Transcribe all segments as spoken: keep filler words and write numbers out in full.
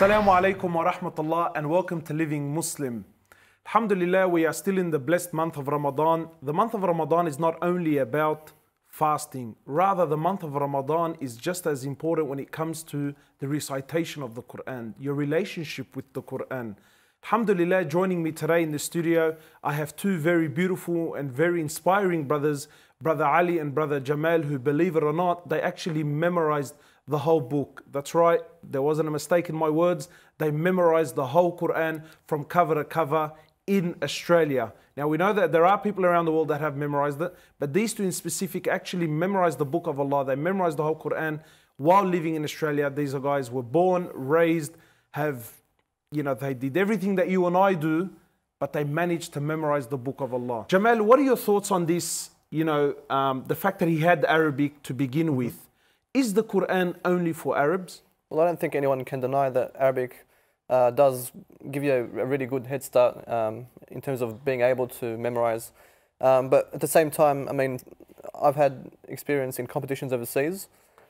Assalamu alaikum wa rahmatullah and welcome to Living Muslim. Alhamdulillah, we are still in the blessed month of Ramadan. The month of Ramadan is not only about fasting. Rather, the month of Ramadan is just as important when it comes to the recitation of the Quran, your relationship with the Quran. Alhamdulillah, joining me today in the studio, I have two very beautiful and very inspiring brothers, Brother Ali and Brother Jamal, who, believe it or not, they actually memorized the whole book. That's right, there wasn't a mistake in my words. They memorized the whole Quran from cover to cover in Australia. Now, we know that there are people around the world that have memorized it, but these two in specific actually memorized the book of Allah. They memorized the whole Quran while living in Australia. These guys were born, raised, have, you know, they did everything that you and I do, but they managed to memorize the book of Allah. Jamal, what are your thoughts on this, you know, um, the fact that he had Arabic to begin with? Is the Quran only for Arabs? Well, I don't think anyone can deny that Arabic uh, does give you a, a really good head start um, in terms of being able to memorize. Um, but at the same time, I mean, I've had experience in competitions overseas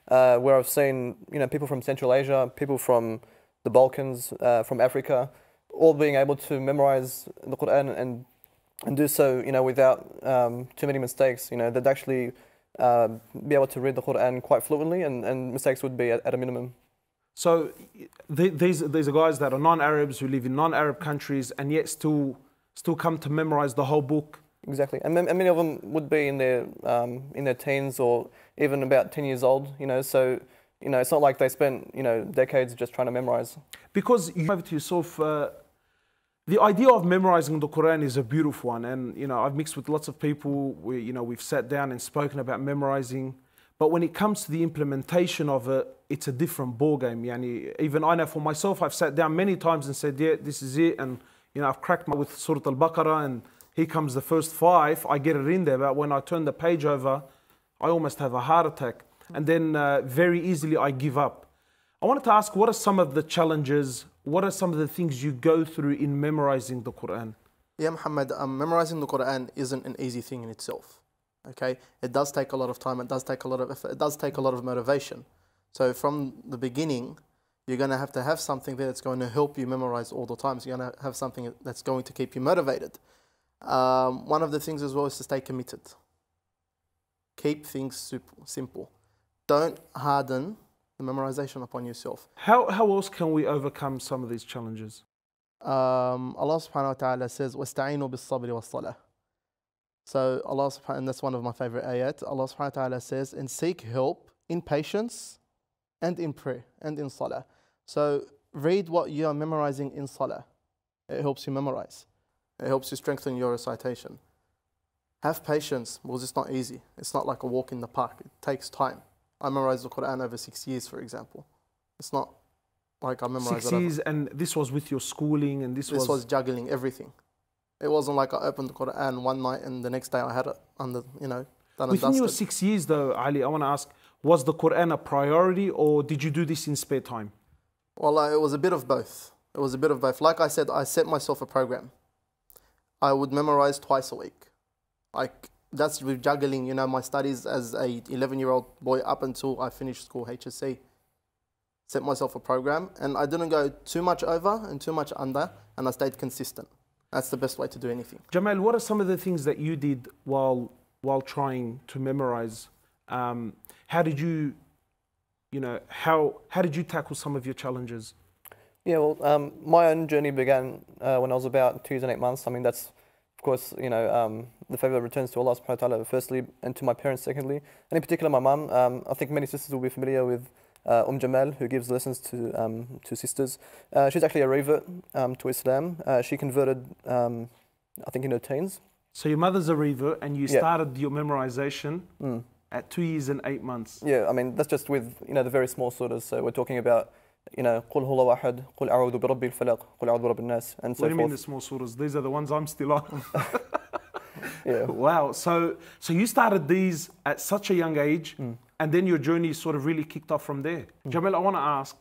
uh, where I've seen, you know, people from Central Asia, people from the Balkans, uh, from Africa, all being able to memorize the Quran and and do so, you know, without um, too many mistakes. You know, that actually Uh, be able to read the Quran quite fluently, and, and mistakes would be at, at a minimum. So th these, these are guys that are non-Arabs who live in non-Arab countries and yet still still come to memorize the whole book. Exactly, and, and many of them would be in their um, in their teens or even about ten years old. You know, so you know it's not like they spent you know decades just trying to memorize. Because you have to yourself. Uh, The idea of memorizing the Quran is a beautiful one, and you know I've mixed with lots of people. We, you know, we've sat down and spoken about memorizing, but when it comes to the implementation of it, it's a different ballgame. Yani, even I know for myself, I've sat down many times and said, "Yeah, this is it," and you know I've cracked my with Surat Al-Baqarah, and here comes the first five. I get it in there, but when I turn the page over, I almost have a heart attack, and then uh, very easily I give up. I wanted to ask, what are some of the challenges? What are some of the things you go through in memorizing the Quran? Yeah, Muhammad, um, memorizing the Quran isn't an easy thing in itself. Okay, it does take a lot of time. It does take a lot of effort. It does take a lot of motivation. So from the beginning, you're going to have to have something that's going to help you memorize all the time. So you're going to have something that's going to keep you motivated. Um, one of the things as well is to stay committed. Keep things simple. Don't harden the memorization upon yourself. How, how else can we overcome some of these challenges? Um, Allah subhanahu wa ta'ala says, وَاسْتَعِينُوا بِالصَّبْرِ وَالصَّلَةِ. So Allah subhanahu wa ta'ala, and that's one of my favorite ayat, Allah subhanahu wa ta'ala says, and seek help in patience and in prayer and in salah. So read what you are memorizing in salah. It helps you memorize. It helps you strengthen your recitation. Have patience, because it's not easy. It's not like a walk in the park. It takes time. I memorized the Quran over six years, for example. It's not like I memorized six years, and this was with your schooling, and this, this was... This was juggling everything. It wasn't like I opened the Quran one night and the next day I had it under, you know, done and dusted. Within your six years though, Ali, I want to ask, was the Quran a priority or did you do this in spare time? Well, uh, it was a bit of both. It was a bit of both. Like I said, I set myself a program. I would memorize twice a week. Like... That's with juggling, you know, my studies as a eleven-year-old boy up until I finished school, H S C. Set myself a program, and I didn't go too much over and too much under, and I stayed consistent. That's the best way to do anything. Jamal, what are some of the things that you did while while trying to memorize? Um, how did you, you know, how how did you tackle some of your challenges? Yeah, well, um, my own journey began uh, when I was about two years and eight months. I mean, that's. Of course, you know, um, the favour returns to Allah subhanahu wa ta'ala firstly, and to my parents secondly, and in particular my mum. Um, I think many sisters will be familiar with uh, Um Jamal, who gives lessons to, um, to sisters. Uh, she's actually a revert um, to Islam. Uh, she converted, um, I think, in her teens. So your mother's a revert, and you yeah. started your memorization mm. at two years and eight months. Yeah, I mean, that's just with, you know, the very small surahs. So we're talking about, you know, قُلْ هُوَ وَاحَدْ قُلْ أَعُوذُ بِرَبِّ الْفَلَقِ قُلْ أَعُوذُ بِرَبِّ النَّاسِ and so forth. What do you mean the small surahs? These are the ones I'm still on. Yeah. Wow. So, so you started these at such a young age, mm. and then your journey sort of really kicked off from there. Mm. Jamal, I want to ask,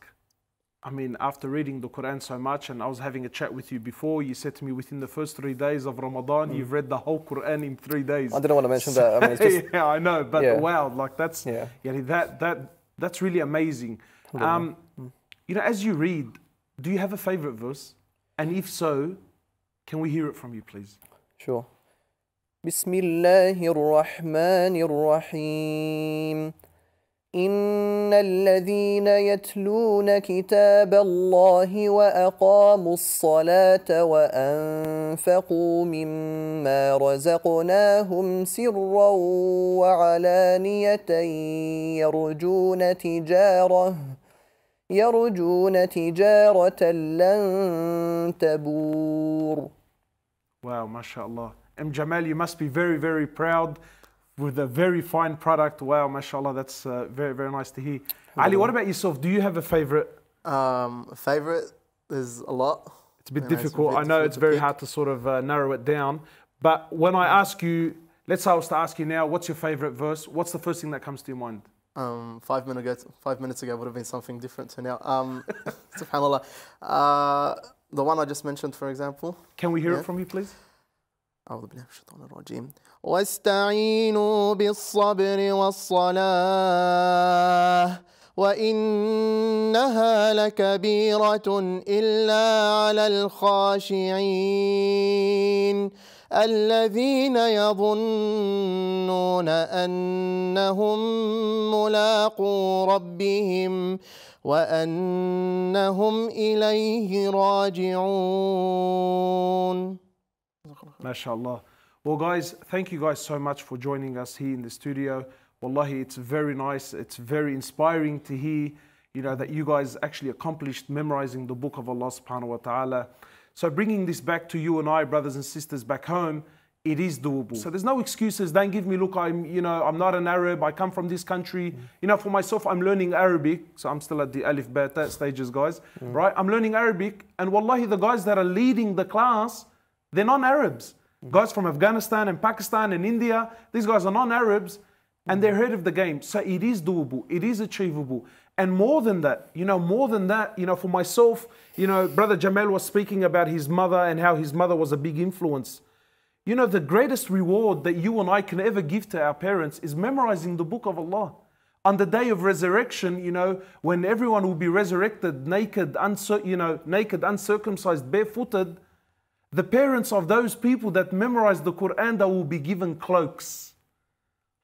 I mean, after reading the Quran so much, and I was having a chat with you before, you said to me within the first three days of Ramadan, mm. you've read the whole Quran in three days. I didn't want to mention so, that. I mean, it's just, yeah, I know, but yeah. wow, like that's, yeah. yeah, that, that, that's really amazing. Um, mm. You know, as you read, Do you have a favorite verse? And if so, can we hear it from you, please? Sure. Bismillahir Rahmanir Rahim. إن الذين يتلون كتاب الله وأقاموا الصلاة وأنفقوا مما رزقناهم سرا وعلانية يرجون تجارة يرجون تجارة لن تبور. Wow, mashallah. Um Jamal, you must be very, very proud with a very fine product. Wow, mashallah, that's uh, very, very nice to hear. Mm-hmm. Ali, what about yourself? Do you have a favorite? Um, favorite is a lot. It's a bit you know, difficult. A bit I know difficult it's very pick. hard to sort of uh, narrow it down. But when I ask you, let's say I was to ask you now, what's your favorite verse? What's the first thing that comes to your mind? Um, five, minute ago, five minutes ago would have been something different to now. Um, subhanallah. Uh, the one I just mentioned, for example. Can we hear yeah. it from you, please? أعوذ بالله من الشيطان الرجيم واستعينوا بالصبر والصلاة وإنها لكبيرة إلا على الخاشعين الذين يظنون أنهم ملاقو ربهم وأنهم إليه راجعون. MashaAllah. Well guys, thank you guys so much for joining us here in the studio. Wallahi, it's very nice, it's very inspiring to hear, you know, that you guys actually accomplished memorizing the book of Allah subhanahu wa ta'ala. So bringing this back to you and I, brothers and sisters back home, it is doable. So there's no excuses. Don't give me, look, I'm, you know, I'm not an Arab, I come from this country. Mm. You know, for myself, I'm learning Arabic. So I'm still at the Alif Bata stages, guys, mm. right? I'm learning Arabic, and wallahi, the guys that are leading the class, they're non-Arabs. Mm-hmm. Guys from Afghanistan and Pakistan and India, these guys are non-Arabs and they're ahead of the game. So it is doable, it is achievable. And more than that, you know, more than that, you know, for myself, you know, Brother Jamal was speaking about his mother and how his mother was a big influence. You know, the greatest reward that you and I can ever give to our parents is memorizing the book of Allah. On the day of resurrection, you know, when everyone will be resurrected, naked, uncir- you know, naked, uncircumcised, barefooted, the parents of those people that memorize the Quran, they will be given cloaks,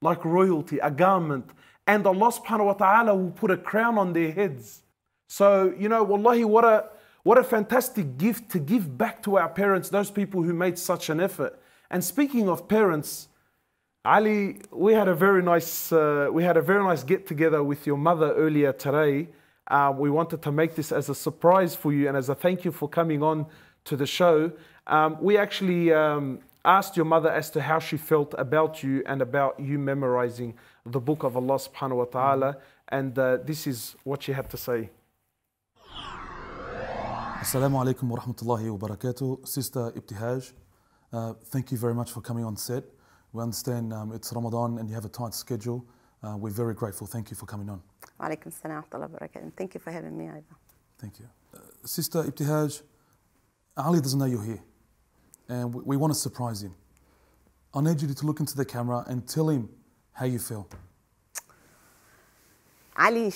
like royalty, a garment. And Allah subhanahu wa ta'ala will put a crown on their heads. So, you know, wallahi, what a, what a fantastic gift to give back to our parents, those people who made such an effort. And speaking of parents, Ali, we had a very nice, uh, we had a very nice get-together with your mother earlier today. Uh, we wanted to make this as a surprise for you and as a thank you for coming on to the show. Um, we actually um, asked your mother as to how she felt about you and about you memorizing the book of Allah subhanahu wa ta'ala, and uh, this is what she had to say. Assalamu alaikum wa rahmatullahi wa barakatuh. Sister Ibtihaj, uh, thank you very much for coming on set. We understand um, it's Ramadan and you have a tight schedule. Uh, we're very grateful. Thank you for coming on. Wa alaikum salam wa rahmatullahi wa barakatuh. Thank you for having me. Thank you. Uh, Sister Ibtihaj, Ali doesn't know you're here, and we, we want to surprise him. I need you to look into the camera and tell him how you feel. Ali,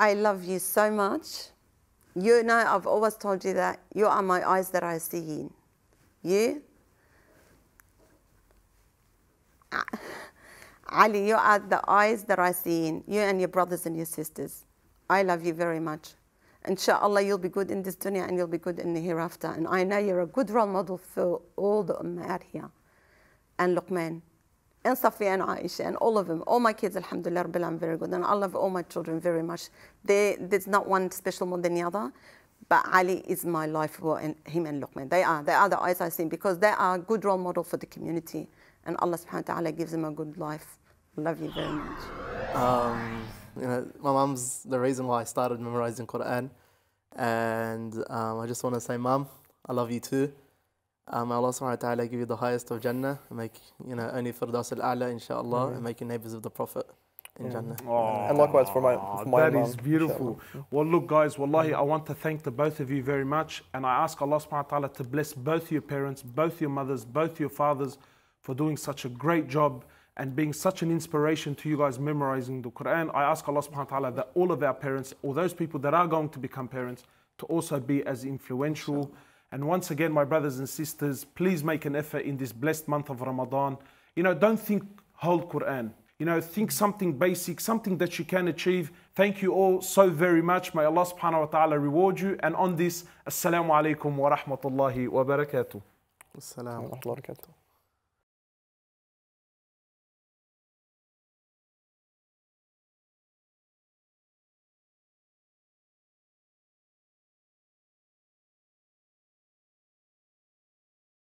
I love you so much. You know, I've always told you that you are my eyes that I see in. You? Ali, you are the eyes that I see in. You and your brothers and your sisters. I love you very much. Inshallah, you'll be good in this dunya and you'll be good in the hereafter. And I know you're a good role model for all the ummah here. And Luqman, and Safiya, and Aisha, and all of them. All my kids, alhamdulillah, I'm very good. And I love all my children very much. They, there's not one special more than the other. But Ali is my life, and him and Luqman. They are, they are the eyes I see, because they are a good role model for the community. And Allah subhanahu wa ta'ala gives them a good life. Love you very much. Um. You know, my mum's the reason why I started memorizing Quran, and um, I just want to say, Mum, I love you too. Um, Allah subhanahu wa ta'ala give you the highest of Jannah, and make, you know, only Firdas al-A'la, inshallah, yeah. and make you neighbors of the Prophet in yeah. Jannah. Aww. And likewise for my, for my That mom, is beautiful. Inshallah. Well, look, guys, wallahi, I want to thank the both of you very much, and I ask Allah subhanahu wa ta'ala to bless both your parents, both your mothers, both your fathers for doing such a great job and being such an inspiration to you guys memorizing the Quran. I ask Allah subhanahu wa ta'ala that all of our parents, or those people that are going to become parents, to also be as influential. Sure. And once again, my brothers and sisters, please make an effort in this blessed month of Ramadan. You know, don't think whole Quran. You know, think something basic, something that you can achieve. Thank you all so very much. May Allah subhanahu wa ta'ala reward you. And on this, assalamu alaikum wa rahmatullahi wa barakatuh. Assalamu alaikum wa rahmatullahi wa barakatuh.